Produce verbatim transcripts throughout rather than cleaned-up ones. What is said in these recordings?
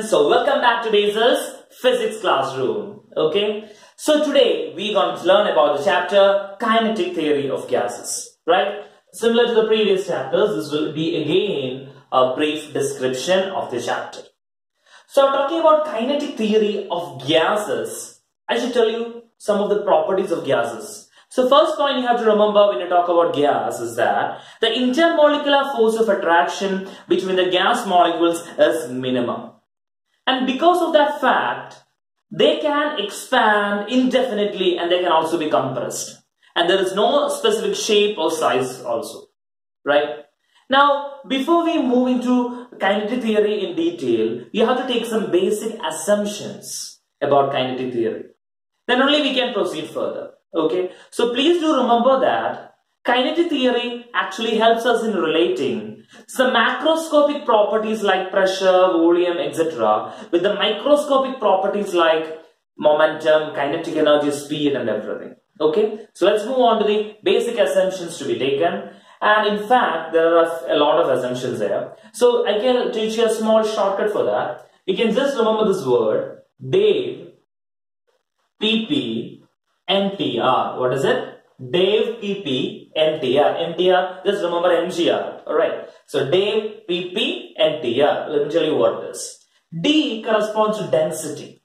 So welcome back to Basil's Physics Classroom. Okay, so today we're going to learn about the chapter Kinetic Theory of Gases, right? Similar to the previous chapters, this will be again a brief description of the chapter. So talking about kinetic theory of gases, I should tell you some of the properties of gases. So first point you have to remember when you talk about gas is that the intermolecular force of attraction between the gas molecules is minimum. And because of that fact, they can expand indefinitely and they can also be compressed. And there is no specific shape or size also, right? Now, before we move into kinetic theory in detail, we have to take some basic assumptions about kinetic theory. Then only we can proceed further, okay? So please do remember that kinetic theory actually helps us in relating some macroscopic properties like pressure, volume, et cetera with the microscopic properties like momentum, kinetic energy, speed and everything, okay? So let's move on to the basic assumptions to be taken. And in fact, there are a lot of assumptions there. So I can teach you a small shortcut for that. You can just remember this word, Dave P P N T R. What is it? Dave P P N T R. N T R, just remember M G R. Alright. So Dave P P N T R. Let me tell you what this. D corresponds to density.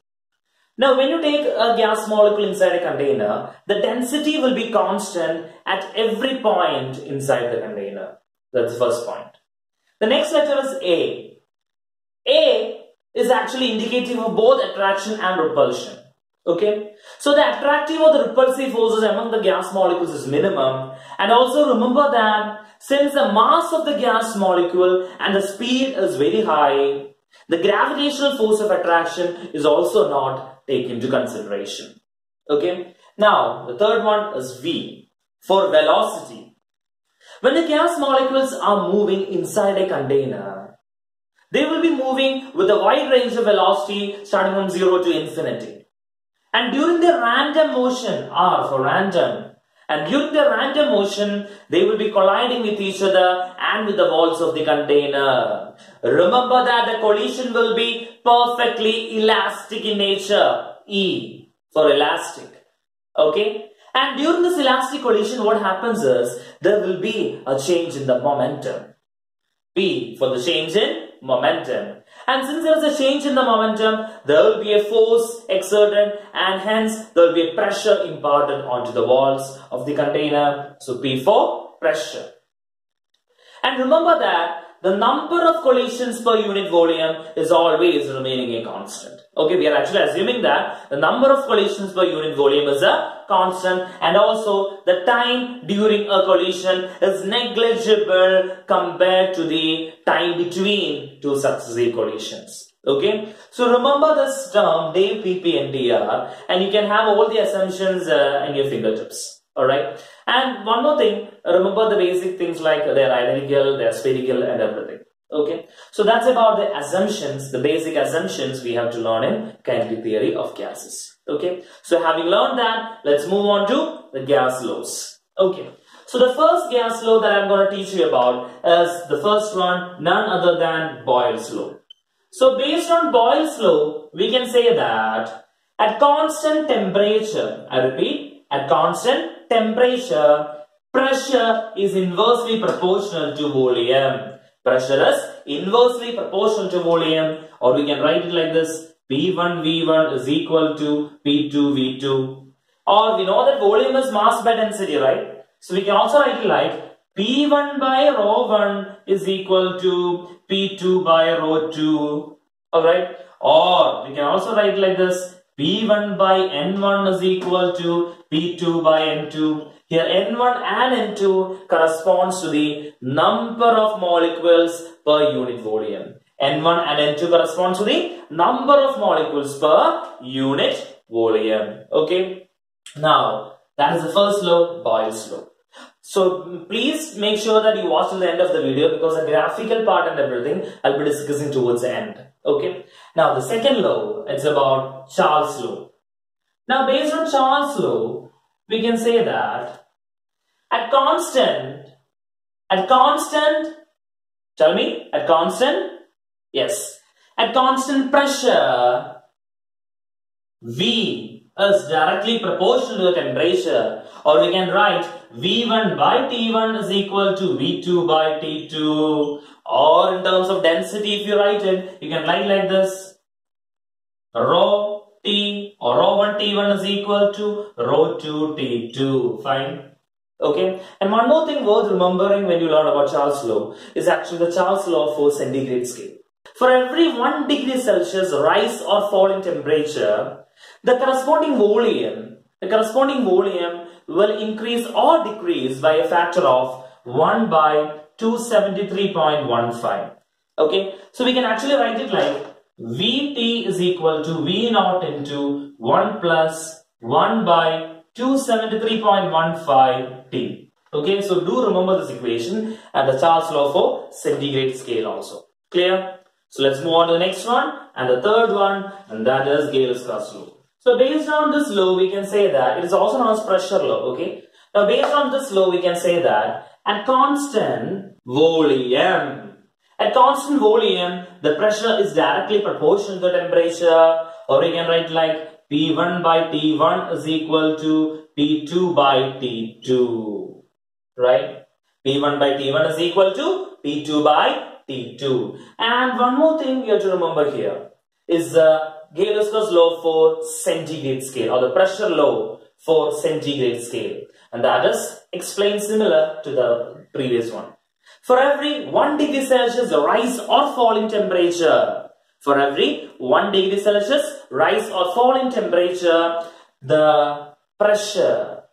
Now when you take a gas molecule inside a container, the density will be constant at every point inside the container. That's the first point. The next letter is A. A is actually indicative of both attraction and repulsion. Okay, so the attractive or the repulsive forces among the gas molecules is minimum. And also remember that since the mass of the gas molecule and the speed is very high, the gravitational force of attraction is also not taken into consideration. Okay, now the third one is V for velocity. When the gas molecules are moving inside a container, they will be moving with a wide range of velocity starting from zero to infinity. And during their random motion, R for random, and during their random motion, they will be colliding with each other and with the walls of the container. Remember that the collision will be perfectly elastic in nature, E for elastic, okay? And during this elastic collision, what happens is, there will be a change in the momentum, P for the change in momentum. And since there is a change in the momentum, there will be a force exerted and hence there will be a pressure imparted onto the walls of the container. So P for pressure. And remember that the number of collisions per unit volume is always remaining a constant. Okay, we are actually assuming that the number of collisions per unit volume is a constant and also the time during a collision is negligible compared to the time between two successive collisions. Okay, so remember this term Dave P P N T R and you can have all the assumptions uh, in your fingertips. Alright, and one more thing, remember the basic things like they are identical, they are spherical and everything. Okay, so that's about the assumptions, the basic assumptions we have to learn in kinetic theory of gases. Okay, so having learned that, let's move on to the gas laws. Okay, so the first gas law that I'm going to teach you about is the first one, none other than Boyle's law. So based on Boyle's law, we can say that at constant temperature, I repeat, at constant temperature, pressure is inversely proportional to volume. Pressure is inversely proportional to volume, or we can write it like this, P one V one is equal to P two V two. Or we know that volume is mass by density, right? So we can also write it like P one by rho one is equal to P two by rho two. Alright? Or we can also write it like this, P one by N one is equal to P two by N two. Here N one and N two corresponds to the number of molecules per unit volume. N one and N two corresponds to the number of molecules per unit volume. Okay. Now, that is the first law, Boyle's law. So, please make sure that you watch till the end of the video because the graphical part and everything I'll be discussing towards the end. Okay. Now, the second law, it's about Charles' law. Now, based on Charles' law, we can say that at constant, at constant, tell me, at constant, yes, at constant pressure, V is directly proportional to the temperature, or we can write V one by T one is equal to V two by T two, or in terms of density, if you write it, you can write like this, rho T or rho one T one is equal to rho two T two, fine. Okay, and one more thing worth remembering when you learn about Charles' law is actually the Charles' law for centigrade scale. For every one degree Celsius rise or fall in temperature, the corresponding volume, the corresponding volume will increase or decrease by a factor of one by two hundred seventy-three point one five. Okay, so we can actually write it like Vt is equal to V naught into one plus one by two hundred seventy-three point one five T. Okay, so do remember this equation and the Charles' law for centigrade scale also. Clear? So let's move on to the next one and the third one, and that is Gay-Lussac's law. So based on this law, we can say that it is also known as pressure law. Okay. Now based on this law, we can say that at constant volume, at constant volume, the pressure is directly proportional to the temperature, or we can write like P one by T one is equal to P two by T two, right? P one by T one is equal to P two by T two. And one more thing you have to remember here is uh, Gay-Lussac's law for centigrade scale, or the pressure law for centigrade scale. And that is explained similar to the previous one. For every one degree Celsius rise or fall in temperature, For every one degree Celsius rise or fall in temperature, the pressure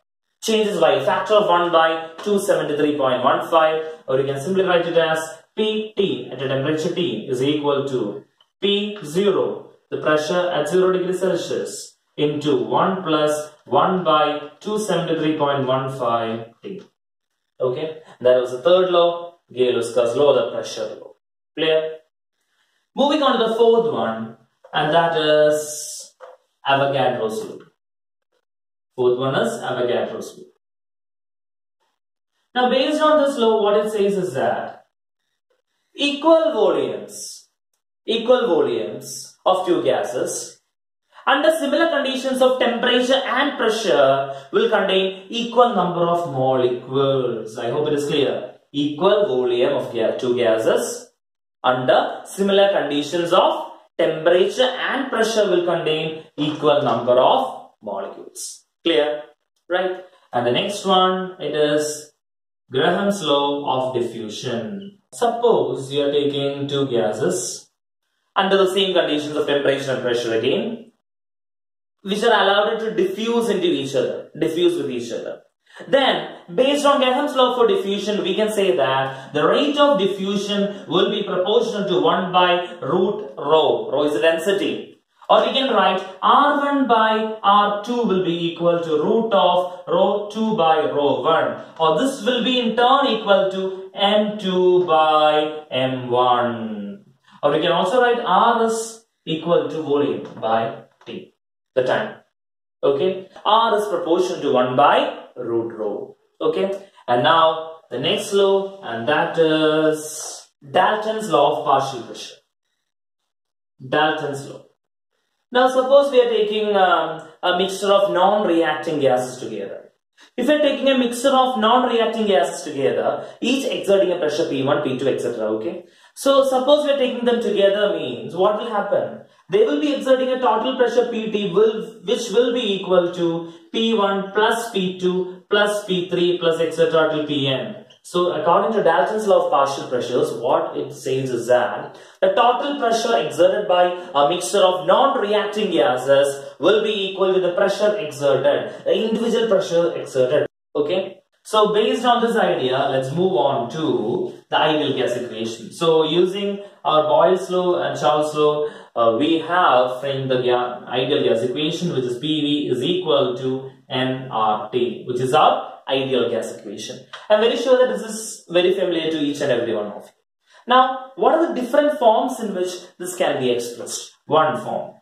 changes by a factor of one by two hundred seventy-three point one five, or you can simply write it as Pt at a temperature T is equal to P zero, the pressure at zero degree Celsius, into one plus one by two hundred seventy-three point one five T. Okay, that was the third law, Gay-Lussac's law, the pressure law. Clear? Moving on to the fourth one, and that is Avogadro's law. Fourth one is Avogadro's law. Now, based on this law, what it says is that equal volumes, equal volumes of two gases under similar conditions of temperature and pressure will contain equal number of molecules. I hope it is clear. Equal volume of two gases under similar conditions of temperature and pressure will contain equal number of molecules. Clear? Right? And the next one, it is Graham's law of diffusion. Suppose you are taking two gases under the same conditions of temperature and pressure again, which are allowed to diffuse into each other, diffuse with each other. Then, based on Graham's law for diffusion, we can say that the rate of diffusion will be proportional to one by root rho. Rho is the density. Or we can write R one by R two will be equal to root of rho two by rho one. Or this will be in turn equal to M two by M one. Or we can also write R is equal to volume by T, the time. Okay, R is proportional to one by root rho. Okay, and now the next law, and that is Dalton's law of partial pressure. Dalton's law. Now suppose we are taking um, a mixture of non-reacting gases together. If we are taking a mixture of non-reacting gases together, each exerting a pressure P one, P two, et cetera. Okay, so suppose we are taking them together means what will happen? They will be exerting a total pressure Pt will, which will be equal to P one plus P two plus P three plus et cetera till Pn. So according to Dalton's law of partial pressures, what it says is that the total pressure exerted by a mixture of non-reacting gases will be equal to the pressure exerted, the individual pressure exerted. Okay. So based on this idea, let's move on to the ideal gas equation. So using our Boyle's law and Charles' law, uh, we have framed the ga ideal gas equation, which is P V is equal to N R T, which is our ideal gas equation. I'm very sure that this is very familiar to each and every one of you. Now, what are the different forms in which this can be expressed? One form.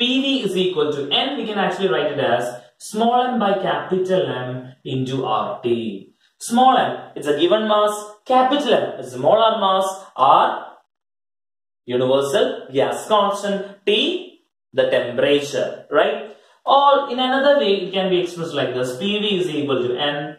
P V is equal to N, we can actually write it as small m by capital M into R T. Small m is a given mass, capital M is molar mass, R universal gas constant, T the temperature, right? Or in another way it can be expressed like this: P V is equal to N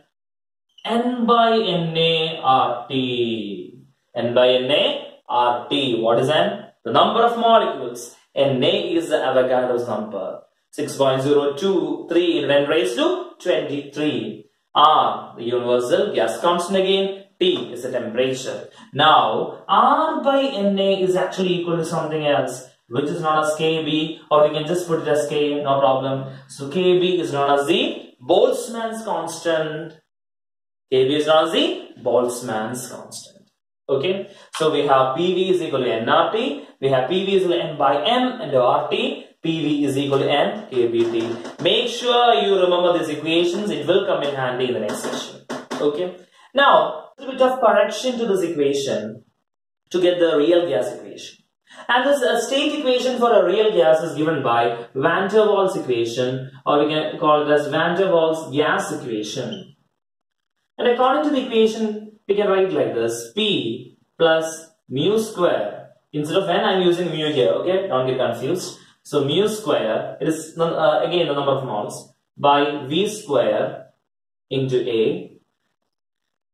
N by N A R T. N by N A R T. What is N? The number of molecules. N A is the Avogadro's number, six point zero two three in ten raised to twenty-three. R, the universal gas constant again, T is the temperature. Now, R by N A is actually equal to something else, which is known as K B, or we can just put it as K, no problem. So, K B is known as the Boltzmann's constant. K B is known as the Boltzmann's constant. Okay, so we have P V is equal to N R T, we have P V is equal to N by M and R T. P V is equal to N K B T. Make sure you remember these equations. It will come in handy in the next session. Okay. Now, a little bit of correction to this equation to get the real gas equation. And this uh, state equation for a real gas is given by Van der Waals equation, or we can call it as Van der Waals gas equation. And according to the equation, we can write it like this: P plus mu square. Instead of N, I'm using mu here. Okay, don't get confused. So mu square, it is uh, again the number of moles, by V square into A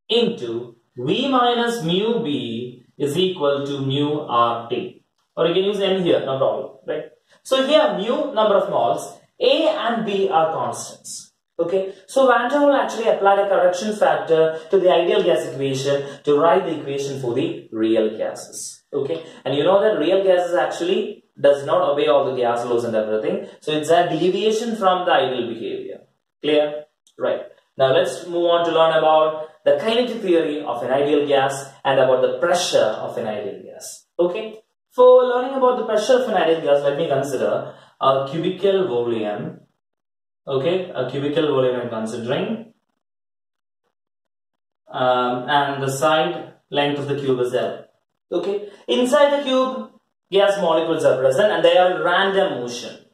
into V minus mu B is equal to mu R T. Or you can use N here, no problem, right? So here mu, number of moles, A and B are constants. Okay, so Van der Waals actually applied a correction factor to the ideal gas equation to write the equation for the real gases. Okay, and you know that real gases actually does not obey all the gas laws and everything. So it's a deviation from the ideal behavior. Clear? Right. Now let's move on to learn about the kinetic theory of an ideal gas and about the pressure of an ideal gas. Okay. For learning about the pressure of an ideal gas, let me consider a cubical volume. Okay. A cubical volume I'm considering. Um, and the side length of the cube is L. Okay. Inside the cube, gas molecules are present and they are in random motion.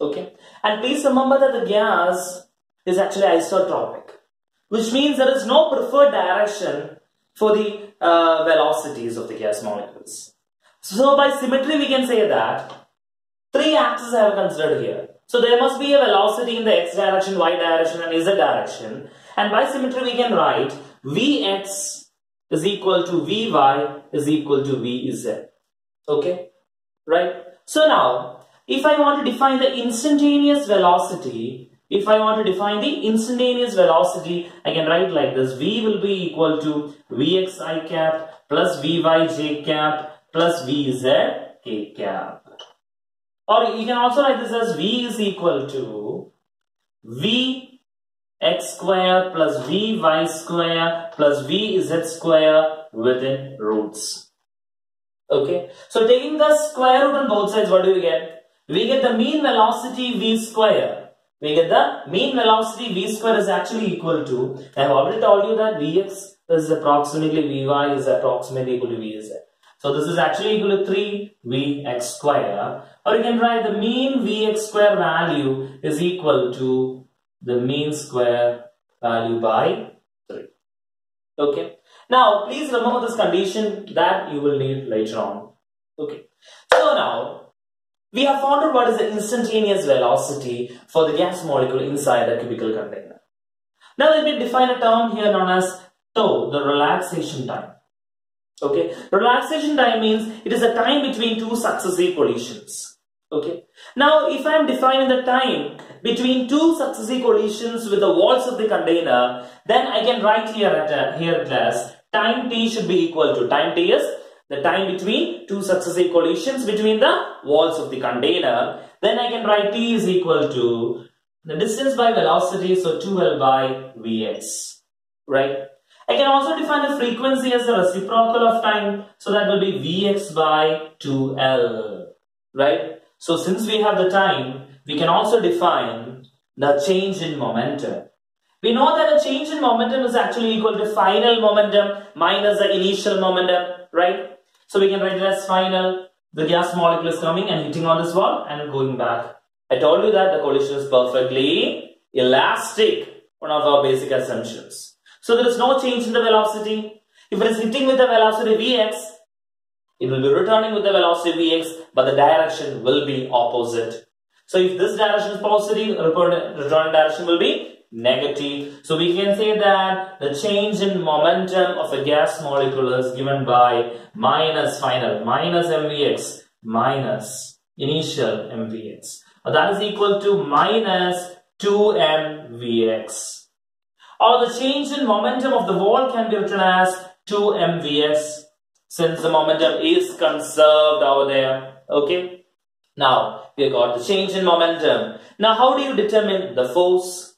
Okay, and please remember that the gas is actually isotropic, which means there is no preferred direction for the uh, velocities of the gas molecules. So by symmetry we can say that three axes I have considered here. So there must be a velocity in the x direction, y direction and z direction, and by symmetry we can write Vx is equal to Vy is equal to Vz. Okay, right? So now, if I want to define the instantaneous velocity, if I want to define the instantaneous velocity, I can write like this: V will be equal to Vx I cap plus Vy j cap plus Vz k cap. Or you can also write this as V is equal to Vx square plus Vy square plus Vz square within roots. Okay, so taking the square root on both sides, what do we get? We get the mean velocity V square. We get the mean velocity V square is actually equal to, I have already told you that Vx is approximately Vy is approximately equal to Vz. So this is actually equal to three Vx square. Or you can write the mean Vx square value is equal to the mean square value by three. Okay. Now, please remember this condition that you will need later on. Okay. So now, we have found out what is the instantaneous velocity for the gas molecule inside the cubical container. Now, let me define a term here known as tau, the relaxation time. Okay. Relaxation time means it is the time between two successive collisions. Okay. Now, if I am defining the time between two successive collisions with the walls of the container, then I can write here at here at last, time t should be equal to, time t is the time between two successive collisions between the walls of the container. Then I can write t is equal to the distance by velocity, so two L by Vx, right? I can also define the frequency as the reciprocal of time, so that will be Vx by two L, right? So since we have the time, we can also define the change in momentum. We know that a change in momentum is actually equal to final momentum minus the initial momentum, right? So we can write it as final. The gas molecule is coming and hitting on this wall and going back. I told you that the collision is perfectly elastic, one of our basic assumptions. So there is no change in the velocity. If it is hitting with the velocity Vx, it will be returning with the velocity Vx, but the direction will be opposite. So if this direction is positive, return direction will be negative. So we can say that the change in momentum of a gas molecule is given by minus final, minus mvx, minus initial mvx. That is equal to minus two m v x. Or the change in momentum of the wall can be written as two m v x, since the momentum is conserved over there. Okay. Now, we have got the change in momentum. Now, how do you determine the force?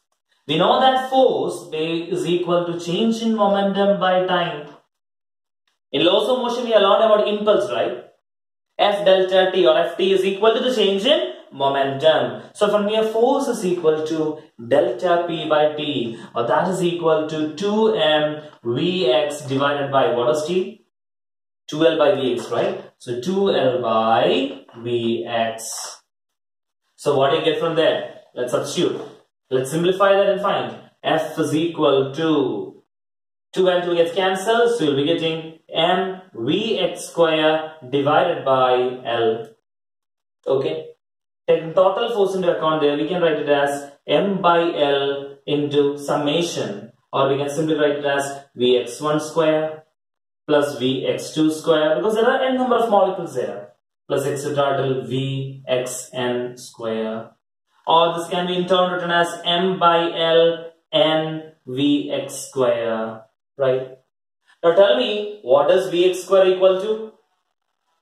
We know that force is equal to change in momentum by time. In laws of motion, we are learned about impulse, right? F delta t or F t is equal to the change in momentum. So from here, force is equal to delta p by t, or that is equal to two m v x divided by what is t? two l by vx, right? So two l by vx. So what do you get from there? Let's substitute. Let's simplify that and find F is equal to two and two gets cancelled, so you'll be getting m vx square divided by L. Okay, taking total force into account there, we can write it as m by L into summation, or we can simply write it as v x one square plus v x two square, because there are n number of molecules there, plus x total v x n square. Or this can be in turn written as m by L n vx square, right? Now tell me, what is vx square equal to?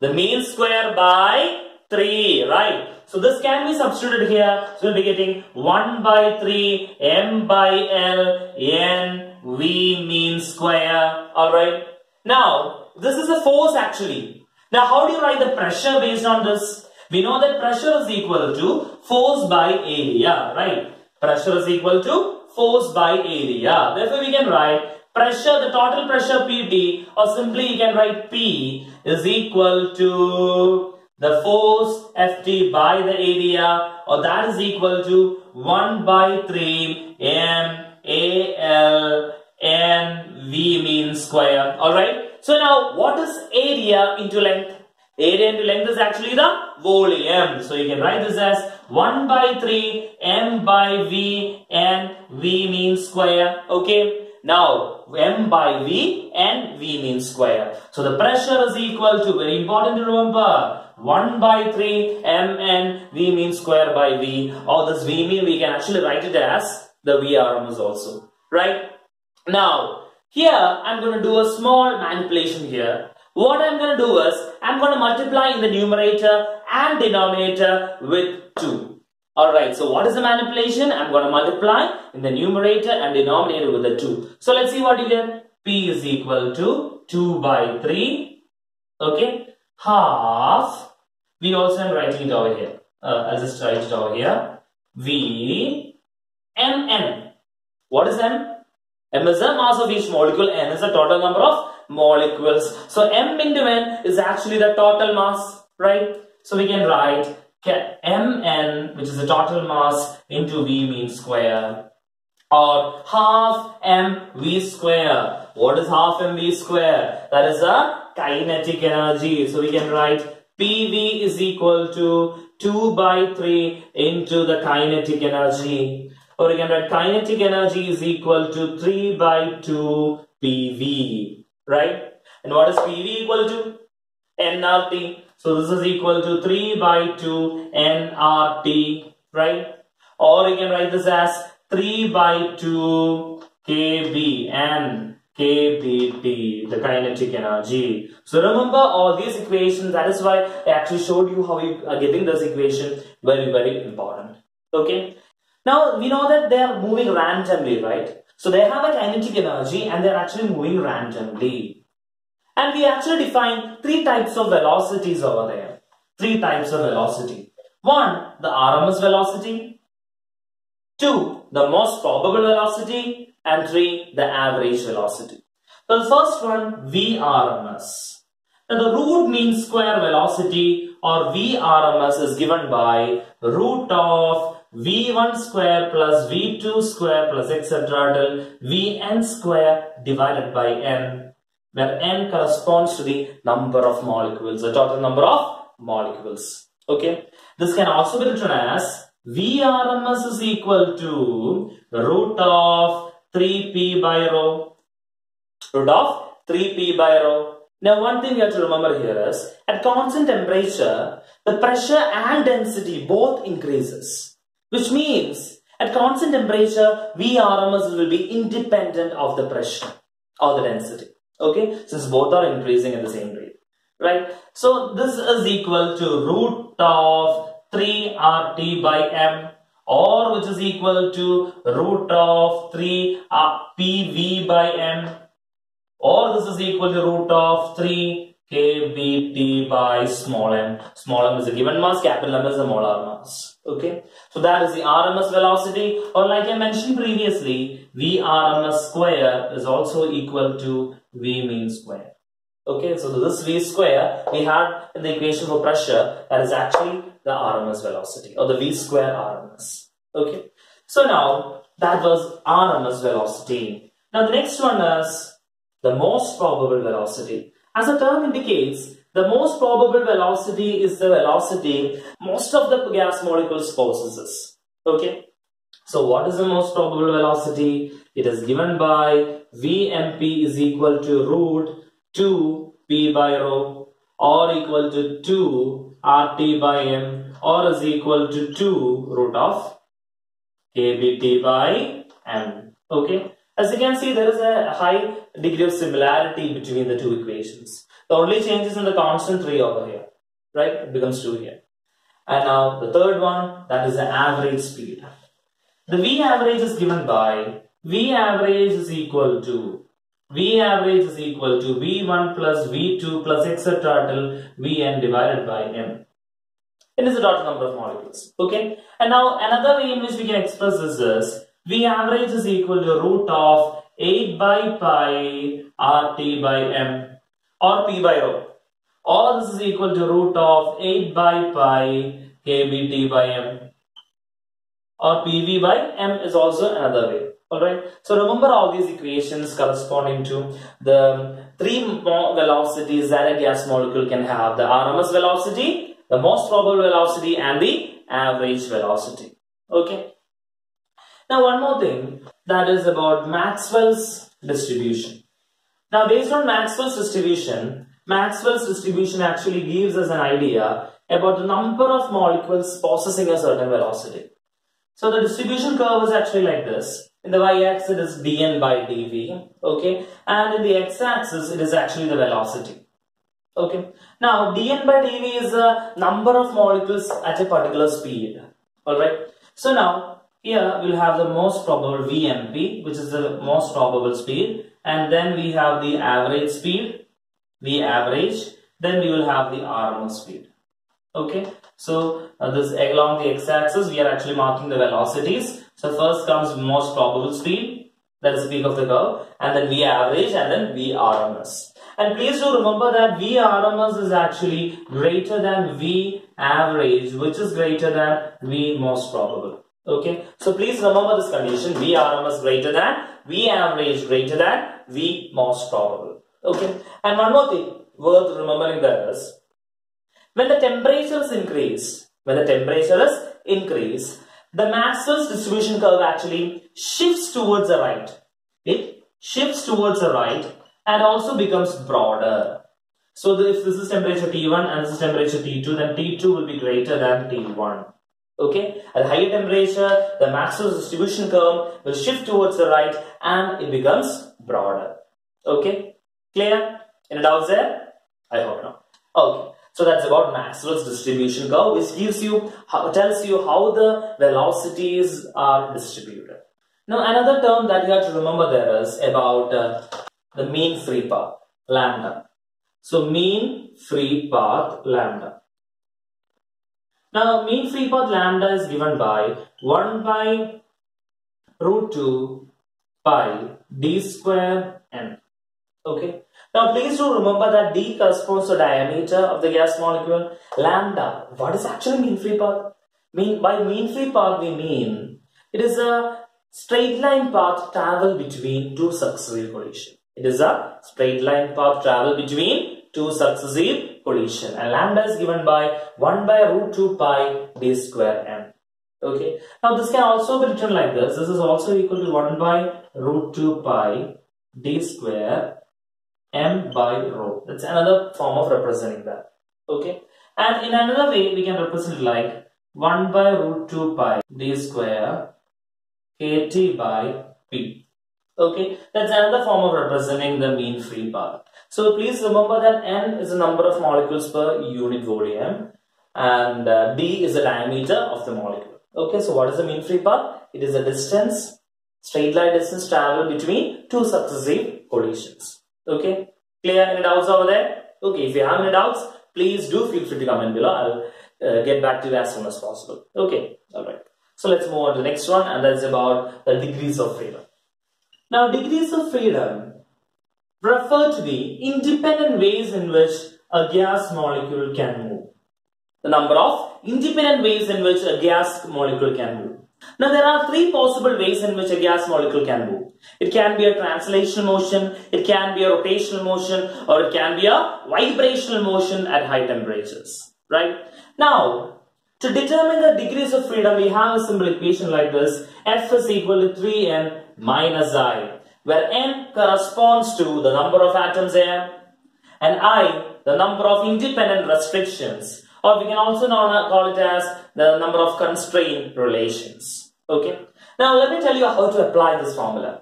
The mean square by three, right? So this can be substituted here. So we'll be getting one by three m by L n v mean square, all right? Now, this is a force actually. Now, how do you write the pressure based on this? We know that pressure is equal to force by area, right? Pressure is equal to force by area. Therefore, we can write pressure, the total pressure P T, or simply you can write P is equal to the force F T by the area, or that is equal to one by three M A L N V mean square, alright? So now, what is area into length? Area into length is actually the volume. So you can write this as one by three m by v and v mean square. Okay. Now m by v and v mean square. So the pressure is equal to, very important to remember, one by three m and v mean square by v. Or this v mean we can actually write it as the V R M S also. Right. Now here I'm going to do a small manipulation here. What I'm going to do is, I'm going to multiply in the numerator and denominator with two. Alright, so what is the manipulation? I'm going to multiply in the numerator and denominator with the two. So let's see what you get. P is equal to two by three, okay, half. We also am writing it over here. Uh, I'll just write it over here. V, M, N. What is M? M is the mass of each molecule, N is the total number of molecules. So m into n is actually the total mass, right? So we can write mn, which is the total mass, into v mean square, or half mv square. What is half mv square? That is a kinetic energy. So we can write pv is equal to two by three into the kinetic energy, or we can write kinetic energy is equal to three by two pv. Right? And what is P V equal to? N R T. So this is equal to three by two N R T, right? Or you can write this as three by two K B and K B T, the kinetic energy. So remember all these equations. That is why I actually showed you how you are getting this equation. Very, very important. Okay? Now we know that they are moving randomly, right? So they have a kinetic energy and they are actually moving randomly. And we actually define three types of velocities over there. Three types of velocity. One, the R M S velocity. Two, the most probable velocity. And three, the average velocity. So the first one, V R M S. Now the root mean square velocity, or V R M S, is given by root of V one square plus V two square plus et cetera till Vn square divided by n, where n corresponds to the number of molecules, the total number of molecules. Okay, this can also be written as V R M S is equal to root of three p by rho, root of three p by rho. Now, one thing you have to remember here is, at constant temperature, the pressure and density both increases. Which means, at constant temperature, V R M S will be independent of the pressure or the density. Okay, since both are increasing at the same rate. Right, so this is equal to root of three R T by M, or which is equal to root of three P V by M, or this is equal to root of three K B T by small m. Small m is a given mass, capital M is the molar mass. Okay, so that is the R M S velocity, or like I mentioned previously, V R M S square is also equal to V mean square. Okay, so this V square we had in the equation for pressure, that is actually the R M S velocity, or the V square R M S. Okay, so now that was R M S velocity. Now the next one is the most probable velocity. As the term indicates, the most probable velocity is the velocity most of the gas molecules possesses. Okay, so what is the most probable velocity? It is given by V M P is equal to root two p by rho, or equal to two R T by m, or is equal to two root of K B T by m. Okay. As you can see, there is a high degree of similarity between the two equations. The only change is in the constant three over here, right? It becomes two here. And now the third one, that is the average speed. The V average is given by V average is equal to V average is equal to V one plus V two plus et cetera till Vn divided by m. It is the total number of molecules. Okay. And now another way in which we can express this is V average is equal to root of eight by pi R T by m, or P by rho, or this is equal to root of eight by pi K B T by m, or P V by m is also another way. Alright, so remember all these equations corresponding to the three velocities that a gas molecule can have: the R M S velocity, the most probable velocity, and the average velocity. Okay. Now one more thing, that is about Maxwell's distribution. Now based on Maxwell's distribution, Maxwell's distribution actually gives us an idea about the number of molecules possessing a certain velocity. So the distribution curve is actually like this. In the y-axis it is dN by dV, okay, and in the x-axis it is actually the velocity. Okay, now dN by dV is the number of molecules at a particular speed. Alright, so now here we'll have the most probable V M P, which is the most probable speed, and then we have the average speed, V average, then we will have the R M S speed. Okay, so uh, this along the x-axis we are actually marking the velocities. So first comes most probable speed, that is the peak of the curve, and then V average, and then V R M S. And please do remember that V R M S is actually greater than V average, which is greater than V most probable. Okay, so please remember this condition: V R M S greater than V average greater than V most probable. Okay, and one more thing worth remembering there is, when the temperature is increased, when the temperature is increased, the Maxwell's distribution curve actually shifts towards the right. It shifts towards the right and also becomes broader. So if this is temperature T one and this is temperature T two, then T two will be greater than T one. Okay, at higher temperature, the Maxwell's distribution curve will shift towards the right and it becomes broader. Okay, clear? Any doubts there? I hope not. Okay, so that's about Maxwell's distribution curve, which gives you, tells you how the velocities are distributed. Now, another term that you have to remember there is about uh, the mean free path, lambda. So, mean free path, lambda. Now, mean free path lambda is given by one by root two pi d square n. Okay. Now, please do remember that d corresponds to diameter of the gas molecule. Lambda, what is actually mean free path? Mean, by mean free path we mean it is a straight line path travel between two successive collision. It is a straight line path travel between two successive collision, and lambda is given by one by root two pi d square m. Okay. Now this can also be written like this. This is also equal to one by root two pi d square m by rho. That's another form of representing that. Okay. And in another way we can represent it like one by root two pi d square k t by p. Okay, that's another form of representing the mean free path. So please remember that n is the number of molecules per unit volume and uh, d is the diameter of the molecule. Okay, so what is the mean free path? It is a distance, straight line distance traveled between two successive collisions. Okay, clear? Any doubts over there? Okay, if you have any doubts, please do feel free to comment below. I'll Uh, get back to you as soon as possible. Okay, alright. So let's move on to the next one, and that's about the degrees of freedom. Now, degrees of freedom refer to the independent ways in which a gas molecule can move. The number of independent ways in which a gas molecule can move. Now, there are three possible ways in which a gas molecule can move. It can be a translational motion, it can be a rotational motion, or it can be a vibrational motion at high temperatures. Right? Now, to determine the degrees of freedom, we have a simple equation like this. F is equal to three n minus i, where n corresponds to the number of atoms here, and I, the number of independent restrictions, or we can also call it as the number of constraint relations. Okay? Now, let me tell you how to apply this formula.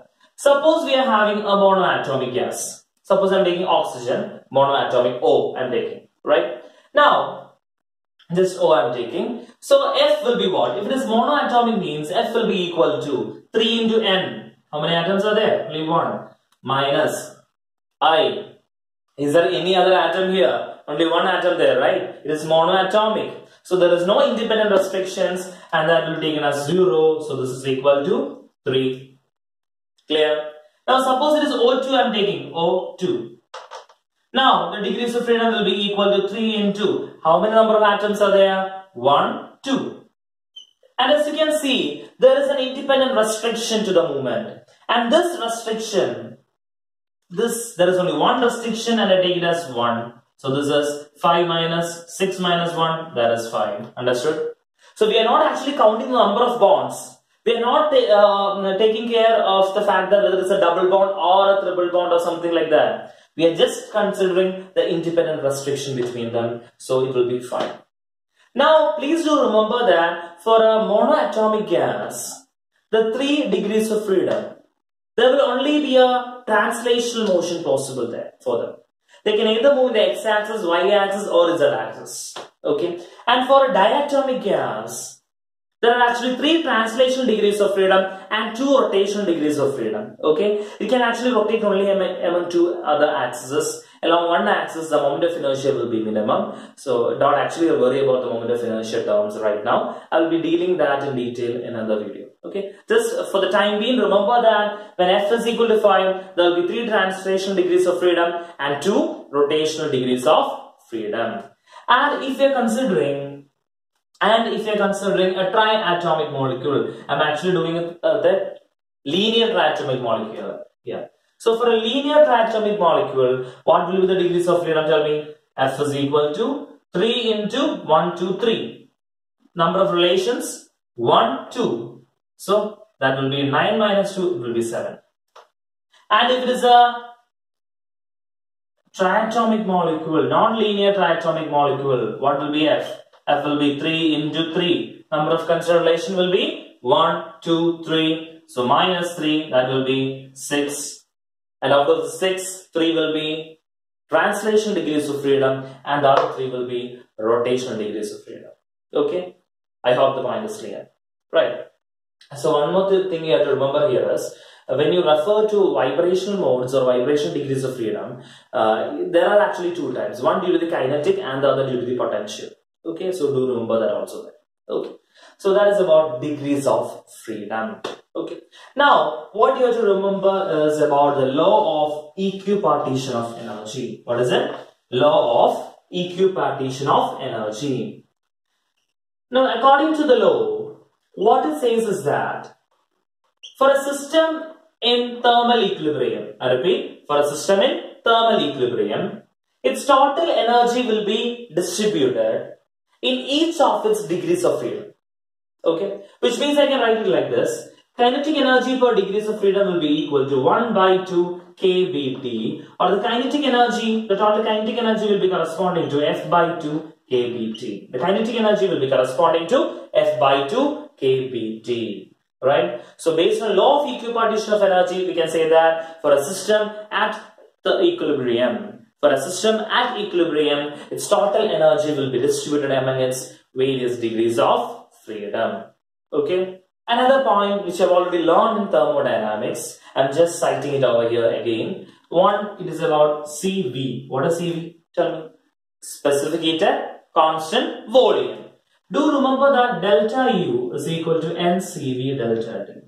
Suppose we are having a monoatomic gas. Suppose I'm taking oxygen, monoatomic O I'm taking, right? Now, this O I'm taking. So F will be what? If it is monoatomic means F will be equal to three into n. How many atoms are there? Only one. Minus I. Is there any other atom here? Only one atom there, right? It is monoatomic. So there is no independent restrictions, and that will be taken as zero. So this is equal to three. Clear? Now suppose it is O two I'm taking. O two. Now, the degrees of freedom will be equal to three into, how many number of atoms are there? one, two. And as you can see, there is an independent restriction to the movement. And this restriction, this there is only one restriction, and I take it as one. So this is five minus, six minus one, that is five. Understood? So we are not actually counting the number of bonds. We are not uh, taking care of the fact that whether it's a double bond or a triple bond or something like that. We are just considering the independent restriction between them, so it will be fine. Now, please do remember that for a monoatomic gas, the three degrees of freedom, there will only be a translational motion possible there for them. They can either move the x-axis, y-axis, or z-axis. Okay. And for a diatomic gas, there are actually three translational degrees of freedom and two rotational degrees of freedom. Okay, it can actually rotate only among two other axes. Along one axis, the moment of inertia will be minimum. So, don't actually worry about the moment of inertia terms right now. I will be dealing that in detail in another video. Okay, just for the time being, remember that when F is equal to five, there will be three translational degrees of freedom and two rotational degrees of freedom. And if you are considering And if you are considering a triatomic molecule, I'm actually doing it, uh, the linear triatomic molecule. Yeah. So for a linear triatomic molecule, what will be the degrees of freedom? Tell me. F is equal to three into one, two, three. Number of relations one, two. So that will be nine minus two, it will be seven. And if it is a triatomic molecule, non-linear triatomic molecule, what will be F? F will be three into three. Number of constraint relation will be one, two, three. So minus three, that will be six. And out of the six, three will be translation degrees of freedom and the other three will be rotational degrees of freedom. Okay? I hope the point is clear. Right. So one more thing you have to remember here is, when you refer to vibrational modes or vibrational degrees of freedom, uh, there are actually two types. One due to the kinetic and the other due to the potential. Okay, so do remember that also then. Okay, so that is about degrees of freedom. Okay, now what you have to remember is about the law of equipartition of energy. What is it? Law of equipartition of energy. Now, according to the law, what it says is that for a system in thermal equilibrium, I repeat, for a system in thermal equilibrium, its total energy will be distributed in each of its degrees of freedom. Okay, which means I can write it like this. Kinetic energy per degrees of freedom will be equal to one by two K B T, or the kinetic energy, the total kinetic energy will be corresponding to F by two K B T. The kinetic energy will be corresponding to F by two K B T. Right? So based on law of equipartition of energy, we can say that for a system at the equilibrium, for a system at equilibrium, its total energy will be distributed among its various degrees of freedom. Okay? Another point which I've already learned in thermodynamics, I'm just citing it over here again. One, it is about C V. What is C V? Tell me. Specific heat at constant volume. Do remember that delta U is equal to N C V delta T.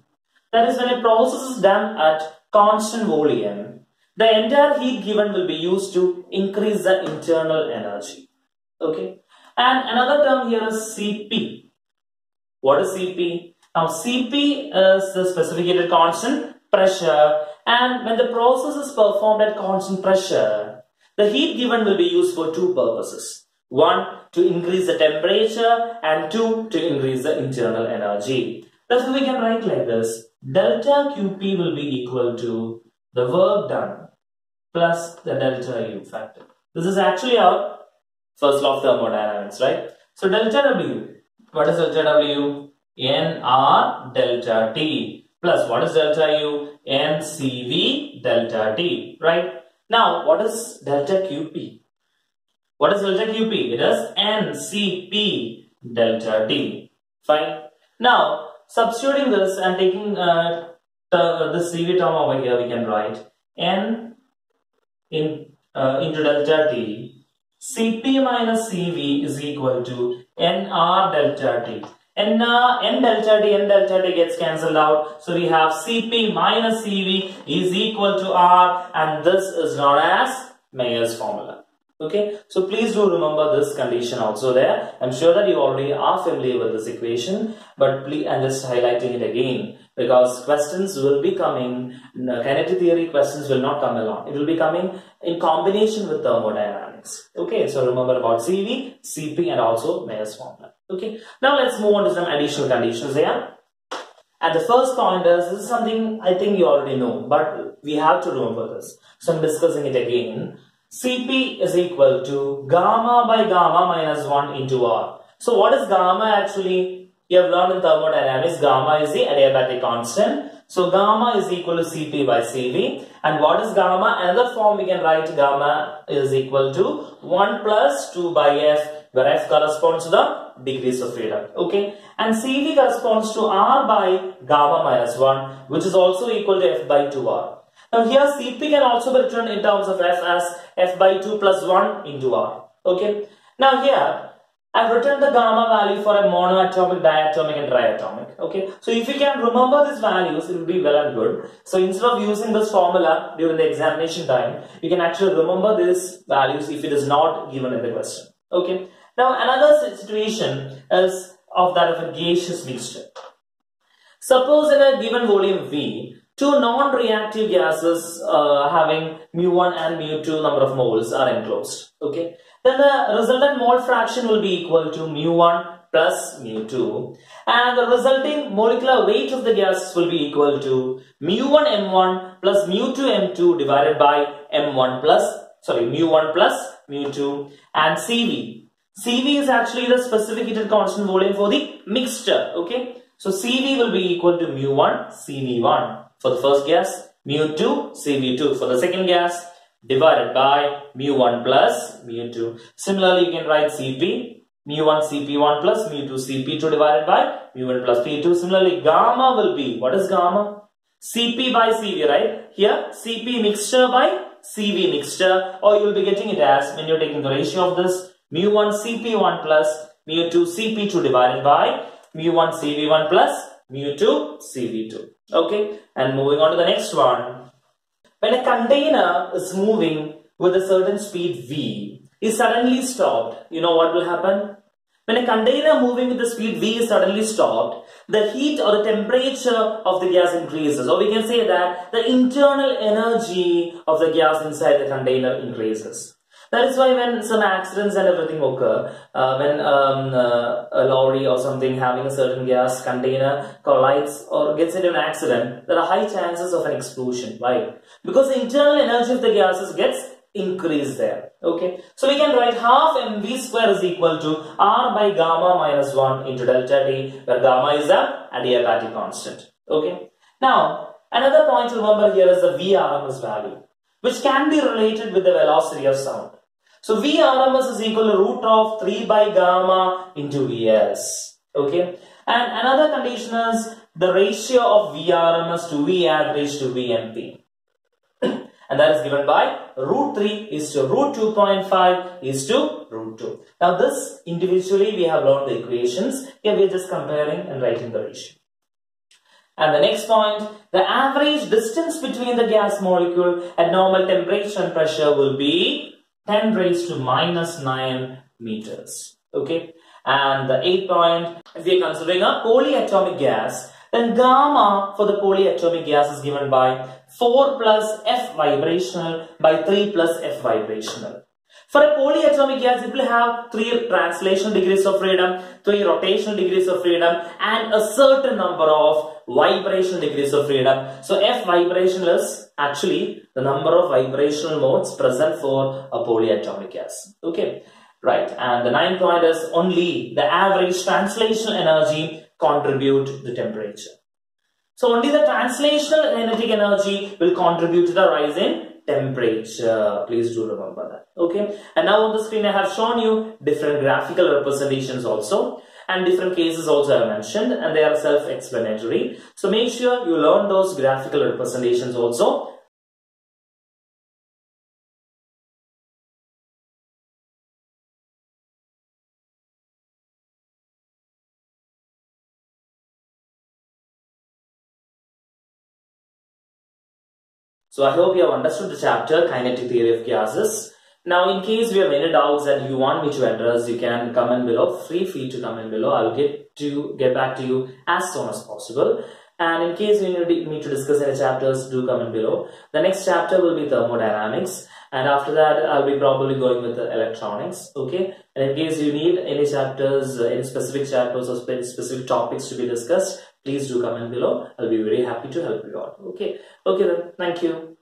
That is, when a process is done at constant volume, the entire heat given will be used to increase the internal energy. Okay. And another term here is C P. What is C P? Now, C P is the specific heat at constant pressure, and when the process is performed at constant pressure, the heat given will be used for two purposes. One, to increase the temperature, and two, to increase the internal energy. Therefore, we can write like this. Delta Q P will be equal to the work done plus the delta U factor. This is actually our first law of thermodynamics, right? So, delta W, what is delta W? N R delta T plus what is delta U? N C V delta T, right? Now, what is delta Q P? What is delta Q P? It is N C P delta T, fine. Now, substituting this and taking uh, the, the C V term over here, we can write N in, uh, into delta T, C P minus C V is equal to N R delta T. And uh, N delta T, N delta T gets cancelled out. So we have C P minus C V is equal to R, and this is known as Mayer's formula. Okay, so please do remember this condition also there. I'm sure that you already are familiar with this equation, but please, I'm just highlighting it again because questions will be coming, kinetic theory questions will not come along. It will be coming in combination with thermodynamics. Okay, so remember about C V, C P, and also Mayer's formula. Okay, now let's move on to some additional conditions here. And the first point is, this is something I think you already know, but we have to remember this. So I'm discussing it again. C P is equal to gamma by gamma minus one into R. So what is gamma actually? You have learned in thermodynamics, gamma is the adiabatic constant. So gamma is equal to C P by C V. And what is gamma? Another form we can write gamma is equal to one plus two by F, where F corresponds to the degrees of freedom. Okay, and C V corresponds to R by gamma minus one, which is also equal to F by two R. Now here C P can also be written in terms of F as F by two plus one into R. Okay, now here I've written the gamma value for a monoatomic, diatomic, and triatomic. Okay, so if you can remember these values, it will be well and good. So instead of using this formula during the examination time, you can actually remember these values if it is not given in the question. Okay. Now, another situation is of that of a gaseous mixture. Suppose in a given volume V, two non-reactive gases uh, having mu one and mu two number of moles are enclosed. Okay, then the resultant mole fraction will be equal to mu one plus mu two, and the resulting molecular weight of the gas will be equal to mu one M one plus mu two M two divided by M one plus, sorry, mu one plus mu two, and C V. C V is actually the specific heat at constant volume for the mixture, okay? So C V will be equal to mu one, C V one for the first gas, mu two, C V two for the second gas, divided by mu one plus mu two. Similarly, you can write C P, mu one, C P one plus mu two, C P two divided by mu one plus P two. Similarly, gamma will be, what is gamma? C P by C V, right? Here, C P mixture by C V mixture, or you will be getting it as, when you are taking the ratio of this, mu one C P one plus mu two C P two divided by mu one C V one plus mu two C V two. Okay, and moving on to the next one. When a container is moving with a certain speed V, is suddenly stopped, you know what will happen? When a container moving with the speed v is suddenly stopped, the heat or the temperature of the gas increases, or we can say that the internal energy of the gas inside the container increases. That is why when some accidents and everything occur, uh, when um, uh, a lorry or something having a certain gas container collides or gets into an accident, there are high chances of an explosion. Why? Because the internal energy of the gases gets increased there. Okay, so we can write half mv square is equal to r by gamma minus one into delta t, where gamma is the adiabatic constant. Okay, now another point to remember here is the V R M S value, which can be related with the velocity of sound. So V R M S is equal to root of three by gamma into Vs. Okay. And another condition is the ratio of V R M S to V average to V M P. And that is given by root three is to root two point five is to root two. Now this individually we have learned the equations. Here we are just comparing and writing the ratio. And the next point, the average distance between the gas molecule at normal temperature and pressure will be ten raised to minus nine meters. Okay. And the eighth point, if we are considering a polyatomic gas, then gamma for the polyatomic gas is given by four plus F vibrational by three plus F vibrational. For a polyatomic gas, it will have three translational degrees of freedom, three rotational degrees of freedom, and a certain number of vibrational degrees of freedom. So F vibrational is actually the number of vibrational modes present for a polyatomic gas. Okay, right. And the ninth point is only the average translational energy contribute to the temperature. So only the translational kinetic energy will contribute to the rise in temperature. Please do remember that. Okay. And now on the screen I have shown you different graphical representations also, and different cases also I have mentioned, and they are self-explanatory. So make sure you learn those graphical representations also. So I hope you have understood the chapter Kinetic Theory of Gases. Now in case we have any doubts and you want me to address, you can comment below. Free free to comment below. I will get to get back to you as soon as possible. And in case you need me to discuss any chapters, do comment below. The next chapter will be thermodynamics, and after that I'll be probably going with the electronics. Okay. And in case you need any chapters, any specific chapters or specific topics to be discussed, please do comment below. I'll be very happy to help you out. Okay. Okay then. Thank you.